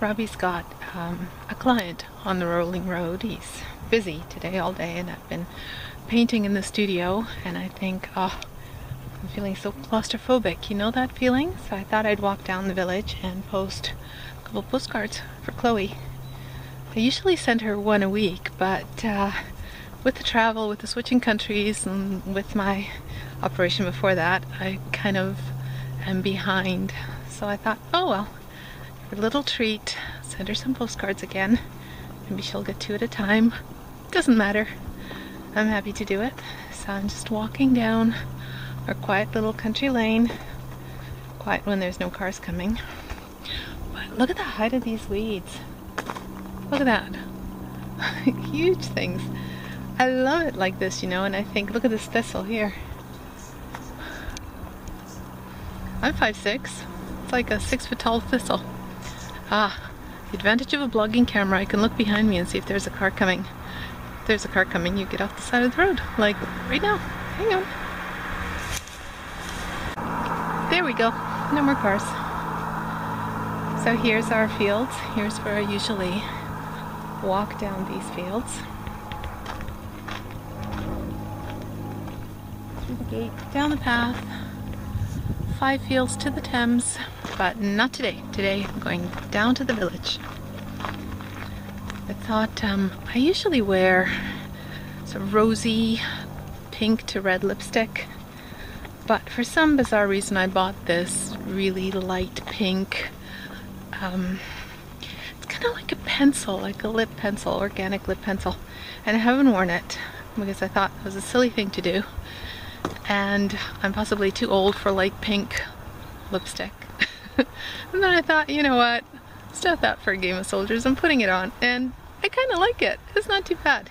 Robbie's got a client on the rolling road. He's busy today all day, and I've been painting in the studio, and I think, oh, I'm feeling so claustrophobic, you know that feeling? So I thought I'd walk down the village and post a couple postcards for Chloe. I usually send her one a week, but with the travel, with the switching countries, and with my operation before that, I kind of am behind. So I thought, oh well, for a little treat, send her some postcards again. Maybe she'll get two at a time. Doesn't matter. I'm happy to do it. So I'm just walking down our quiet little country lane. Quiet when there's no cars coming. But look at the height of these weeds. Look at that. Huge things. I love it like this, you know, and I think, look at this thistle here. I'm 5'6". It's like a 6-foot tall thistle. Ah, the advantage of a blogging camera, I can look behind me and see if there's a car coming. If there's a car coming, you get off the side of the road, like right now. Hang on. There we go. No more cars. So here's our fields. Here's where I usually walk down these fields. Through the gate, down the path, 5 fields to the Thames, but not today. Today I'm going down to the village. I thought, I usually wear sort of rosy pink to red lipstick, but for some bizarre reason I bought this really light pink. It's kind of like a pencil, like a lip pencil, organic lip pencil, and I haven't worn it because I thought it was a silly thing to do, and I'm possibly too old for light pink lipstick. And then I thought, you know what, stuff that for a game of soldiers. I'm putting it on, and I kind of like it. It's not too bad.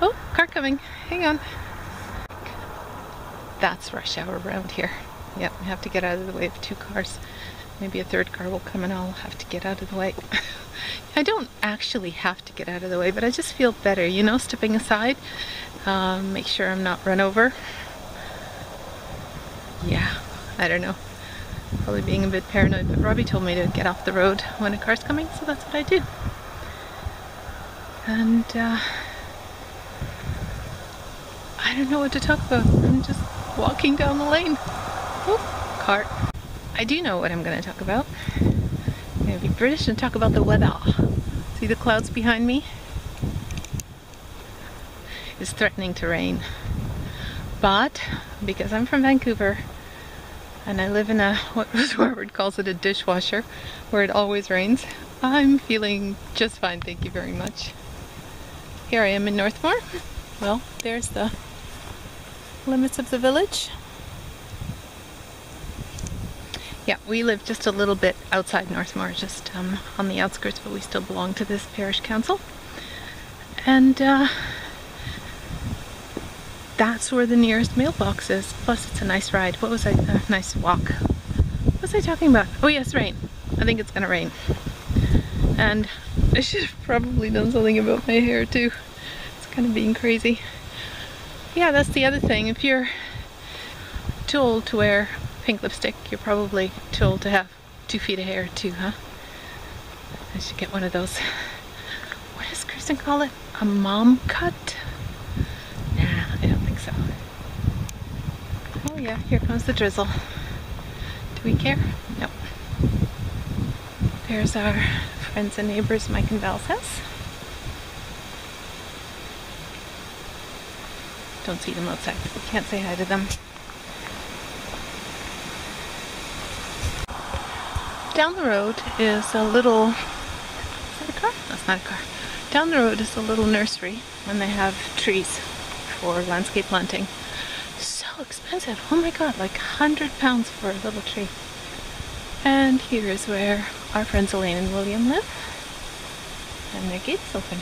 Oh, car coming. Hang on. That's rush hour around here. Yep, I have to get out of the way of 2 cars. Maybe a 3rd car will come and I'll have to get out of the way. I don't actually have to get out of the way, but I just feel better, you know, stepping aside. Make sure I'm not run over. Yeah, I don't know. Probably being a bit paranoid, but Robbie told me to get off the road when a car's coming, so that's what I do. And I don't know what to talk about. I'm just walking down the lane. Oh, car. I do know what I'm going to talk about. I'm going to be British and talk about the weather. See the clouds behind me? It's threatening to rain. But because I'm from Vancouver and I live in a, what Rose Warwood calls it, a dishwasher, where it always rains, I'm feeling just fine, thank you very much. Here I am in Northmoor. Well, there's the limits of the village. Yeah, we live just a little bit outside Northmoor, just on the outskirts, but we still belong to this parish council. And that's where the nearest mailbox is. Plus, it's a nice ride. What was I? Nice walk. What was I talking about? Oh yes, rain. I think it's gonna rain. And I should have probably done something about my hair too. It's kind of being crazy. Yeah, that's the other thing. If you're too old to wear pink lipstick, you're probably too old to have 2 feet of hair too, huh? I should get one of those. What does Kristen call it? A mom cut? So. Oh yeah, here comes the drizzle. Do we care? No. There's our friends and neighbors, Mike and Val's house. Don't see them outside, so we can't say hi to them. Down the road is a little... Is that a car? That's not a car. Down the road is a little nursery, and they have trees for landscape planting. So expensive, oh my god, like £100 for a little tree. And here is where our friends Elaine and William live, and their gate's open.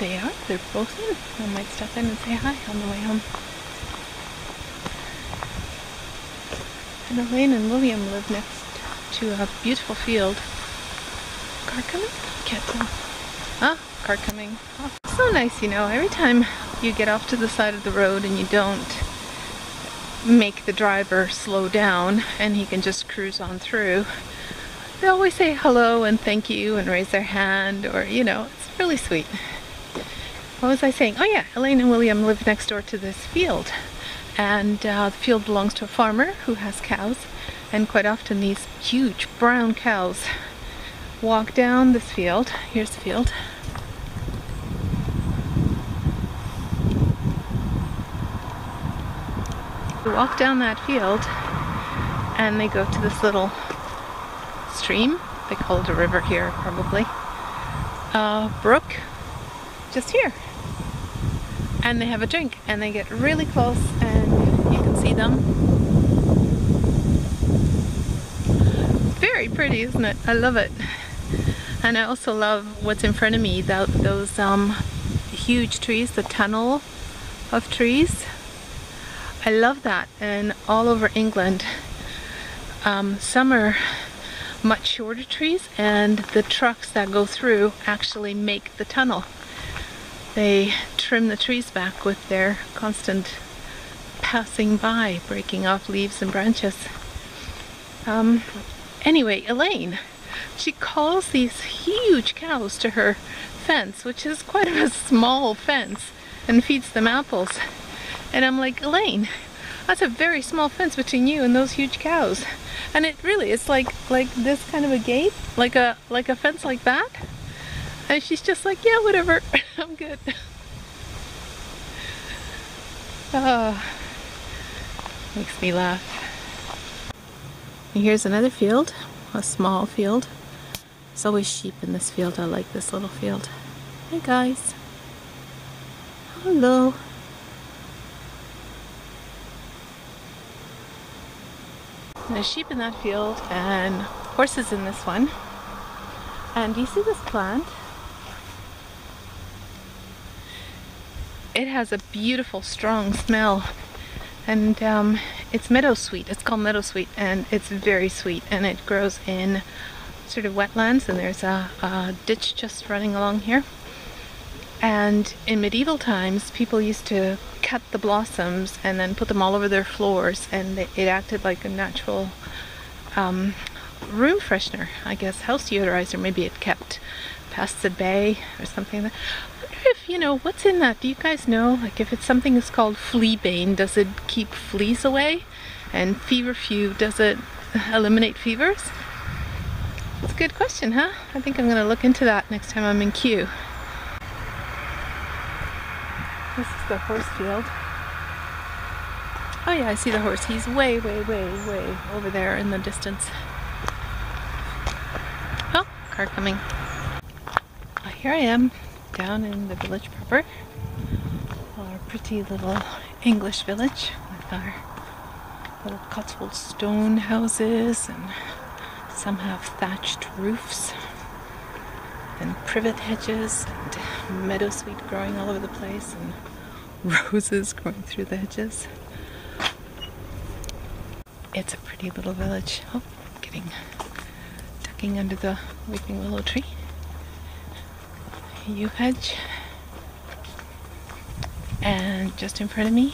They are, they're both in. I might stop in and say hi on the way home. And Elaine and William live next to a beautiful field. Car coming? Can't tell. Ah, car coming. Oh, so nice, you know, every time you get off to the side of the road and you don't make the driver slow down and he can just cruise on through. They always say hello and thank you and raise their hand, or, you know, it's really sweet. What was I saying? Oh yeah, Elaine and William live next door to this field, and the field belongs to a farmer who has cows, and quite often these huge brown cows walk down this field. Here's the field. They walk down that field and they go to this little stream. They call it a river here, probably. Brook, just here. And they have a drink and they get really close and you can see them. Very pretty, isn't it? I love it. And I also love what's in front of me, those huge trees, the tunnel of trees. I love that. And all over England, some are much shorter trees, and the trucks that go through actually make the tunnel. They trim the trees back with their constant passing by, breaking off leaves and branches. Anyway, Elaine, she calls these huge cows to her fence, which is quite a small fence, and feeds them apples. And I'm like, Elaine, that's a very small fence between you and those huge cows. And it really is like this kind of a gate, like a fence like that. And she's just like, yeah, whatever, I'm good. Oh, makes me laugh. And here's another field, a small field. There's always sheep in this field. I like this little field. Hey guys. Hello. There's sheep in that field and horses in this one. And do you see this plant? It has a beautiful strong smell, and it's meadowsweet. It's called meadowsweet and it's very sweet, and it grows in sort of wetlands, and there's a ditch just running along here. And in medieval times, people used to cut the blossoms and then put them all over their floors, and it acted like a natural room freshener, I guess, house deodorizer. Maybe it kept pests at bay or something like that. I wonder if, you know, what's in that? Do you guys know? Like, if it's something that's called fleabane, does it keep fleas away? And feverfew, does it eliminate fevers? That's a good question, huh? I think I'm going to look into that next time I'm in Kew. This is the horse field. Oh yeah, I see the horse. He's way, way, way, way over there in the distance. Oh, car coming. Well, here I am, down in the village proper. Our pretty little English village with our little Cotswold stone houses, and some have thatched roofs and privet hedges and meadowsweet growing all over the place and roses growing through the hedges. It's a pretty little village. Oh, ducking under the weeping willow tree. Yew hedge. And just in front of me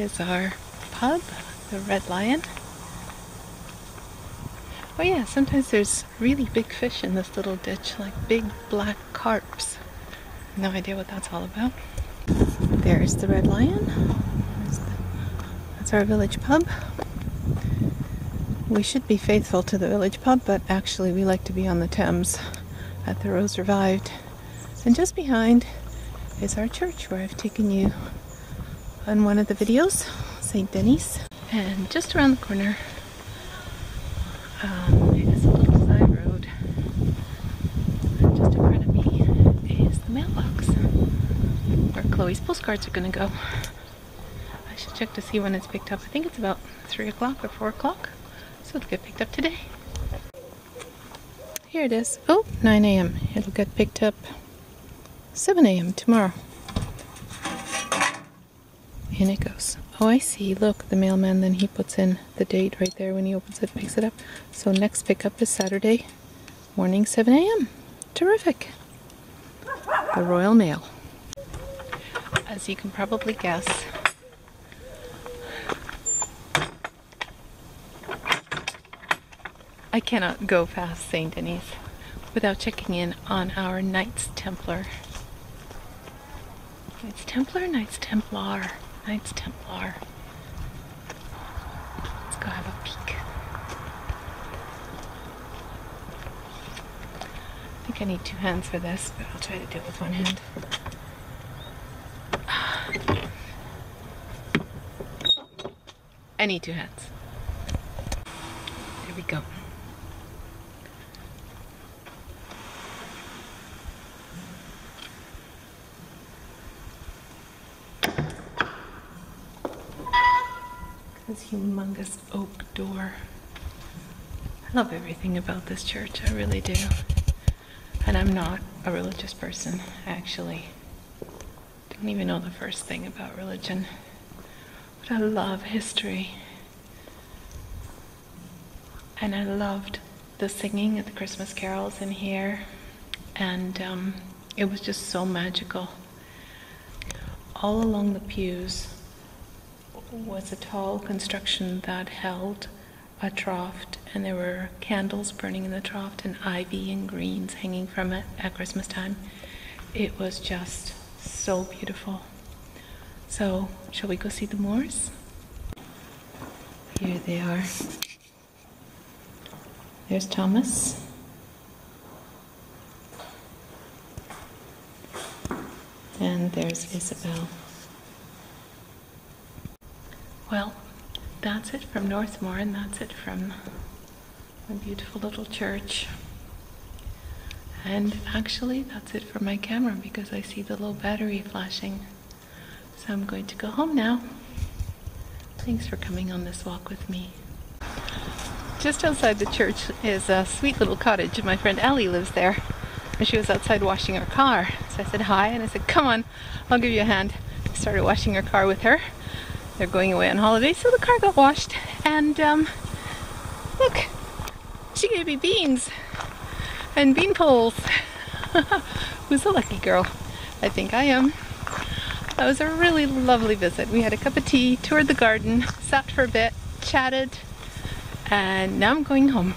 is our pub, the Red Lion. Oh yeah, sometimes there's really big fish in this little ditch, like big black carps. No idea what that's all about. There's the Red Lion. That's our village pub. We should be faithful to the village pub, but actually we like to be on the Thames at the Rose Revived. And just behind is our church, where I've taken you on one of the videos, St. Denis. And just around the corner, it's a little side road. Just in front of me is the mailbox where Chloe's postcards are going to go. I should check to see when it's picked up. I think it's about 3 o'clock or 4 o'clock. So it'll get picked up today. Here it is. Oh, 9 a.m. It'll get picked up 7 a.m. tomorrow. In it goes. Oh, I see. Look, the mailman, then he puts in the date right there when he opens it, picks it up. So next pickup is Saturday morning, 7 a.m. Terrific. The Royal Mail. as you can probably guess. I cannot go past St. Denis without checking in on our Knights Templar. Knights Templar, Knights Templar, Knights Templar. Let's go have a peek. I think I need two hands for this, but I'll try to do it with one hand. I need two hands. There we go. This humongous oak door. I love everything about this church, I really do. And I'm not a religious person, actually. Don't even know the first thing about religion. But I love history. And I loved the singing at the Christmas carols in here. And it was just so magical. All along the pews was a tall construction that held a trough, and there were candles burning in the trough and ivy and greens hanging from it at Christmas time. It was just so beautiful. So, shall we go see the moors? Here they are. There's Thomas. And there's Isabel. Well, that's it from Northmoor, and that's it from my beautiful little church. And actually, that's it for my camera because I see the low battery flashing. So I'm going to go home now. Thanks for coming on this walk with me. Just outside the church is a sweet little cottage. My friend Ellie lives there. And she was outside washing her car. So I said hi, and I said, come on, I'll give you a hand. I started washing her car with her. They're going away on holiday, so the car got washed, and look, she gave me beans and bean poles. Who's a lucky girl? I think I am. That was a really lovely visit. We had a cup of tea, toured the garden, sat for a bit, chatted, and now I'm going home.